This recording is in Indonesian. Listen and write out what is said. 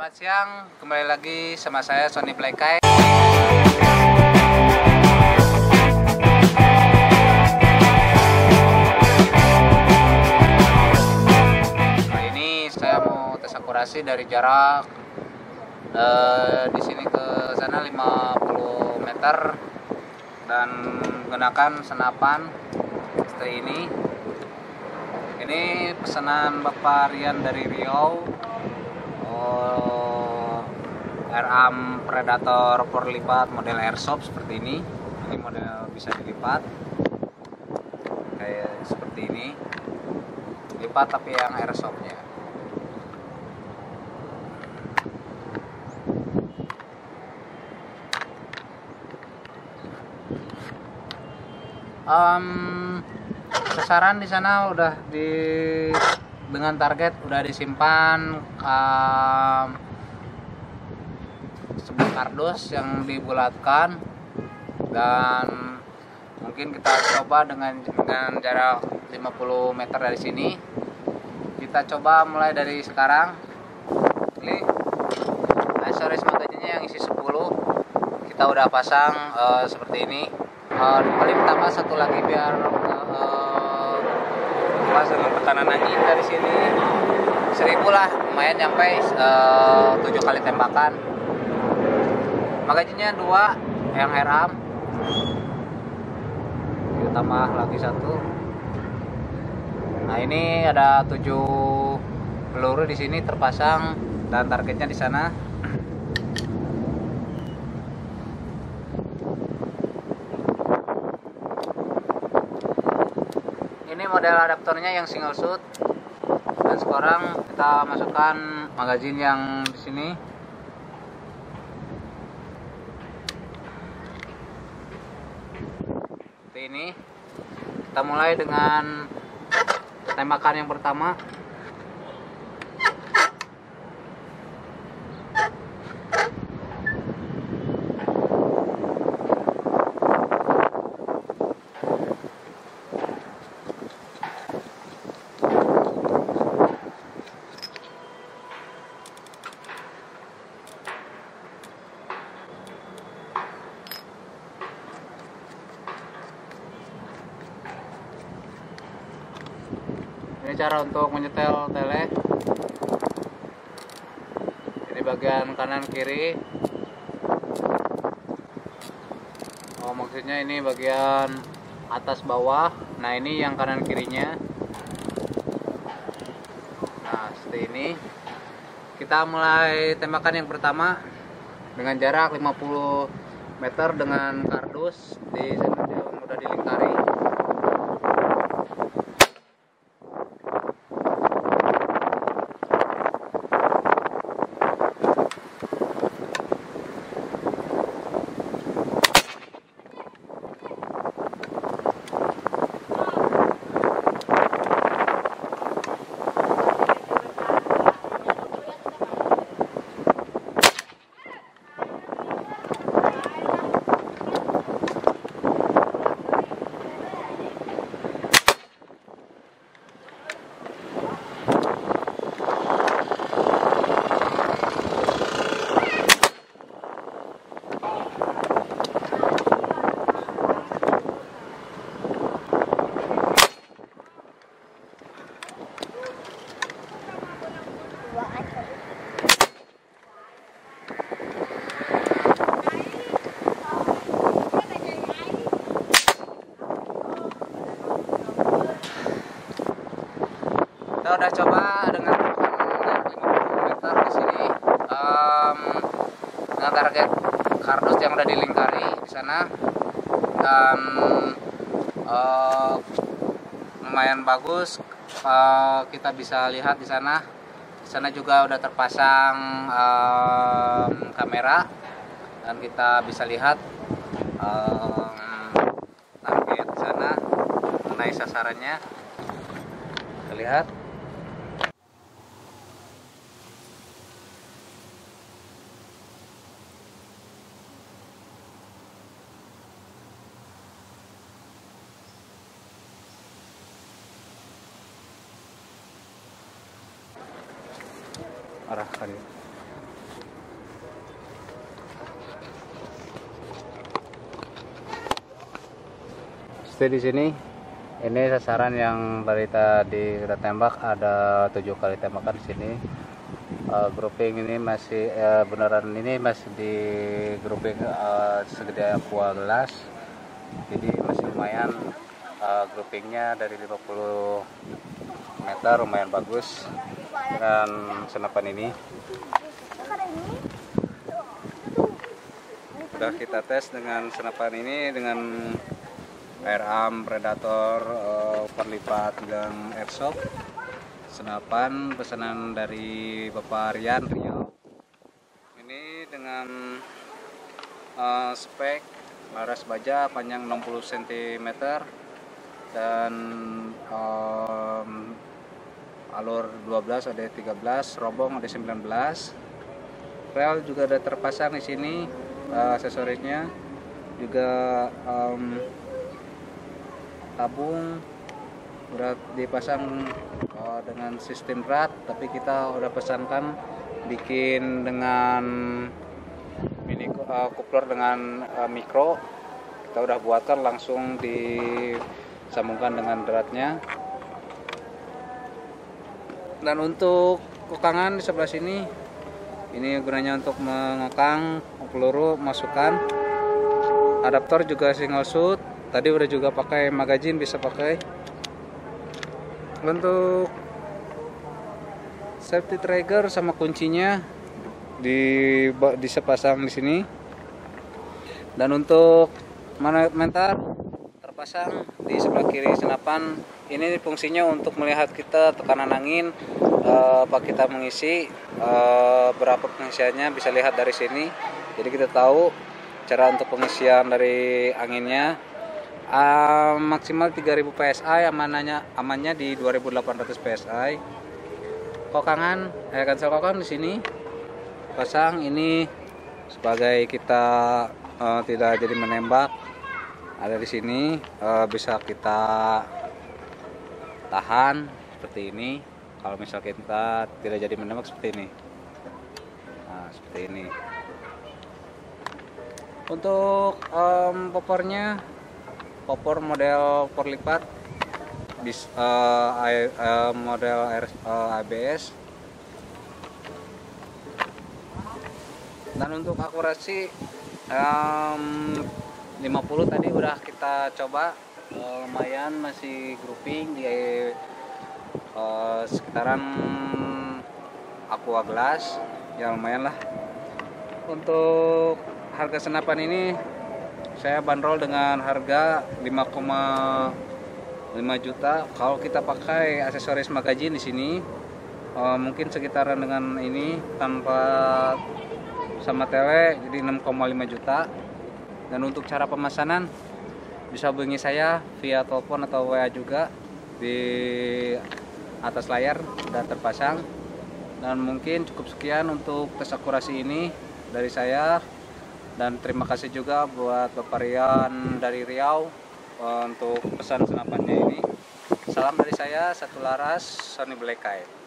Selamat siang, kembali lagi sama saya Sony Black Kite. Kali ini saya mau tes akurasi dari jarak di sini ke sana 50 meter dan menggunakan senapan seperti ini. Ini pesanan Bapak Rian dari Riau. Air Arms Predator berlipat model airsoft seperti ini. Ini model bisa dilipat kayak seperti ini, lipat tapi yang airsoftnya. Sasaran di sana udah dengan target udah disimpan sebuah kardus yang dibulatkan, dan mungkin kita coba dengan jarak 50 meter dari sini. Kita coba mulai dari sekarang. Ini aksesoris magazine yang isi 10 kita udah pasang seperti ini. Paling tambah satu lagi biar pas dengan tekanan angin dari sini 1000 lah, lumayan nyampe 7 kali tembakan. Magazinnya 2 yang Air Arms, kita tambah lagi 1. Nah, ini ada 7 peluru di sini terpasang dan targetnya di sana. Ini model adaptornya yang single shoot. Dan sekarang kita masukkan magazin yang di sini. Seperti ini. Kita mulai dengan tembakan yang pertama. Ini cara untuk menyetel tele. Jadi bagian kanan kiri. Oh, maksudnya ini bagian atas bawah. Nah, ini yang kanan kirinya. Nah, seperti ini. Kita mulai tembakan yang pertama dengan jarak 50 meter dengan kardus di sana yang sudah dilingkari. Kita udah coba dengan jarak 50 meter di sini dengan target kardus yang udah dilingkari di sana, dan lumayan bagus. Kita bisa lihat di sana. Di sana juga udah terpasang kamera dan kita bisa lihat target di sana mengenai sasarannya. Kita lihat. Arahkan. pasti di sini. Ini sasaran yang tadi kita tembak ada 7 kali tembakan di sini. Grouping ini masih beneran ini masih di grouping segede aqua gelas. Jadi masih lumayan groupingnya dari 50 meter lumayan bagus dengan senapan ini. Sudah kita tes dengan senapan ini dengan Air Arms Predator perlipat dengan airsoft, senapan pesanan dari Bapak Rian, Riau. Ini dengan spek laras baja panjang 60 cm dan alur 12 ada 13, robong ada 19. Rail juga ada terpasang di sini. Aksesorisnya juga tabung udah dipasang dengan sistem rat, tapi kita udah pesankan bikin dengan mini coupler dengan mikro. Kita udah buatkan langsung disambungkan dengan dratnya. Dan untuk kokangan di sebelah sini, ini gunanya untuk mengokang peluru masukan. Adaptor juga single shoot. Tadi udah juga pakai magazine, bisa pakai. Untuk safety trigger sama kuncinya disepasang di sini. Dan untuk manometer terpasang di sebelah kiri senapan. Ini fungsinya untuk melihat kita tekanan angin, kita mengisi berapa pengisiannya bisa lihat dari sini. Jadi kita tahu cara untuk pengisian dari anginnya. Maksimal 3000 PSI, amannya di 2800 PSI. Kokangan, kancel kokang di sini pasang ini sebagai kita tidak jadi menembak. Ada di sini bisa kita tahan seperti ini. Kalau misal kita tidak jadi menembak seperti ini, nah seperti ini. Untuk popornya, popor model perlipat model ABS. Dan untuk akurasi 50 tadi udah kita coba. Lumayan masih grouping di sekitaran aqua glass, ya lumayan lah. Untuk harga senapan ini saya bandrol dengan harga 5,5 juta. Kalau kita pakai aksesoris magazine di sini mungkin sekitaran dengan ini tanpa sama tele, jadi 6,5 juta. Dan untuk cara pemesanan bisa hubungi saya via telepon atau WA juga. Di atas layar sudah terpasang. Dan mungkin cukup sekian untuk tes akurasi ini dari saya. Dan terima kasih juga buat Bapak Rian dari Riau untuk pesan senapannya ini. Salam dari saya, Satu Laras, Sony Black Kite.